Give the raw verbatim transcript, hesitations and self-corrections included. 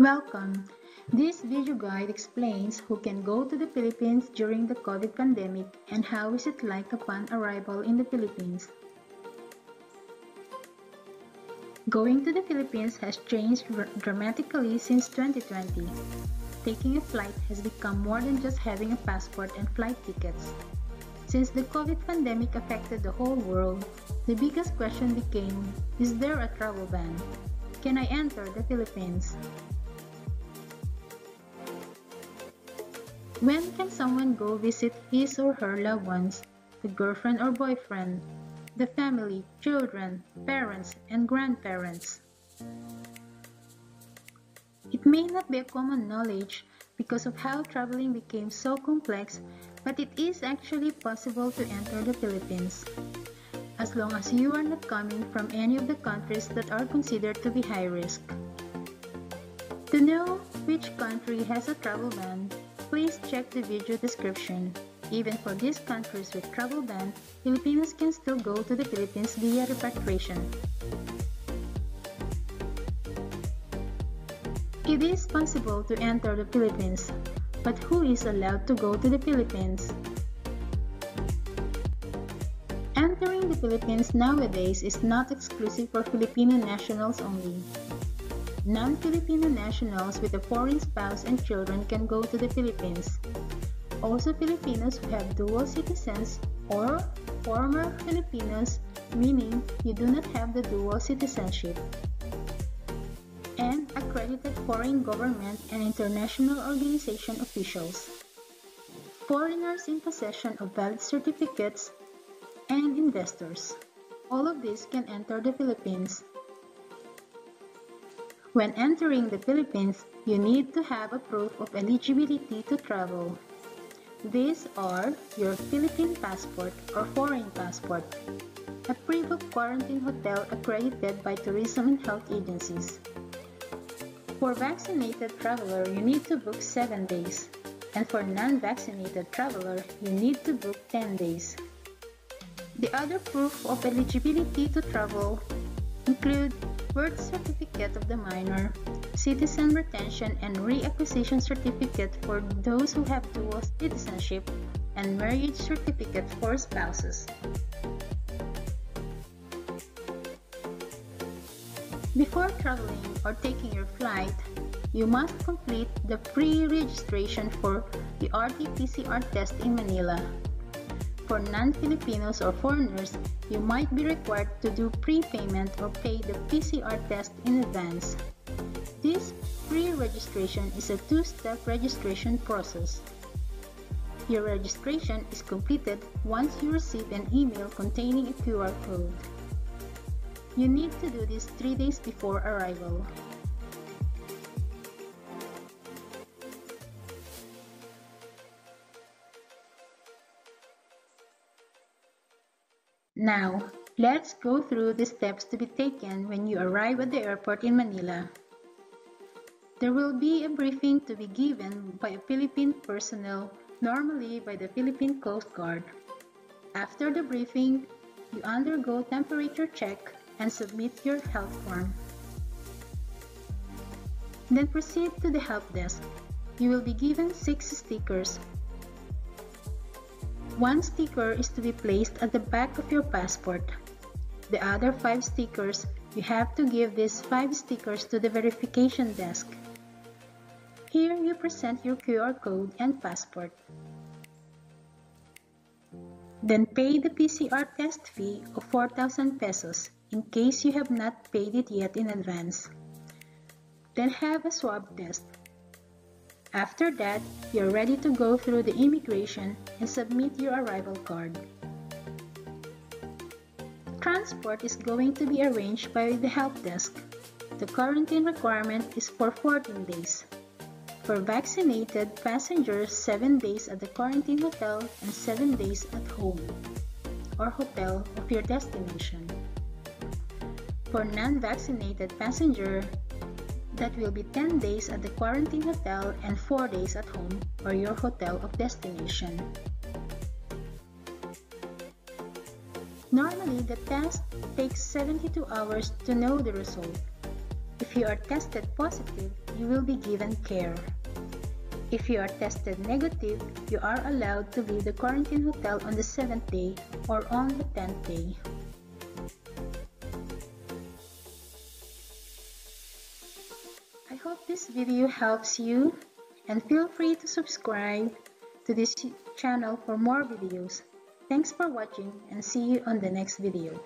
Welcome! This video guide explains who can go to the Philippines during the COVID pandemic and how is it like upon arrival in the Philippines. Going to the Philippines has changed dramatically since twenty twenty. Taking a flight has become more than just having a passport and flight tickets. Since the COVID pandemic affected the whole world, the biggest question became, is there a travel ban? Can I enter the Philippines? When can someone go visit his or her loved ones, the girlfriend or boyfriend, the family, children, parents, and grandparents? It may not be a common knowledge because of how traveling became so complex, but it is actually possible to enter the Philippines, as long as you are not coming from any of the countries that are considered to be high risk. To know which country has a travel ban, please check the video description. Even for these countries with travel ban, Filipinos can still go to the Philippines via repatriation. It is possible to enter the Philippines, but who is allowed to go to the Philippines? Entering the Philippines nowadays is not exclusive for Filipino nationals only. Non-Filipino nationals with a foreign spouse and children can go to the Philippines. Also, Filipinos who have dual citizens or former Filipinos, meaning you do not have the dual citizenship, and accredited foreign government and international organization officials, foreigners in possession of valid certificates, and investors. All of these can enter the Philippines. When entering the Philippines, you need to have a proof of eligibility to travel. These are your Philippine passport or foreign passport, a pre-booked quarantine hotel accredited by tourism and health agencies. For vaccinated traveler, you need to book seven days, and for non-vaccinated traveler, you need to book ten days. The other proof of eligibility to travel include birth certificate of the minor, citizen retention and reacquisition certificate for those who have dual citizenship, and marriage certificate for spouses. Before traveling or taking your flight, you must complete the pre-registration for the R T P C R test in Manila. For non-Filipinos or foreigners, you might be required to do prepayment or pay the P C R test in advance. This pre-registration is a two-step registration process. Your registration is completed once you receive an email containing a Q R code. You need to do this three days before arrival. Now, let's go through the steps to be taken when you arrive at the airport in Manila. There will be a briefing to be given by a Philippine personnel, normally by the Philippine Coast Guard. After the briefing, you undergo temperature check and submit your health form. Then proceed to the help desk. You will be given six stickers. One sticker is to be placed at the back of your passport. The other five stickers, you have to give these five stickers to the verification desk. Here you present your Q R code and passport. Then pay the P C R test fee of four thousand pesos in case you have not paid it yet in advance. Then have a swab test. After that, you're ready to go through the immigration and submit your arrival card. Transport is going to be arranged by the help desk. The quarantine requirement is for fourteen days. For vaccinated passengers, seven days at the quarantine hotel and seven days at home or hotel of your destination. For non-vaccinated passenger, that will be ten days at the quarantine hotel and four days at home or your hotel of destination. Normally, the test takes seventy-two hours to know the result. If you are tested positive, you will be given care. If you are tested negative, you are allowed to leave the quarantine hotel on the seventh day or on the tenth day. I hope this video helps you, and feel free to subscribe to this channel for more videos. Thanks for watching, and see you on the next video.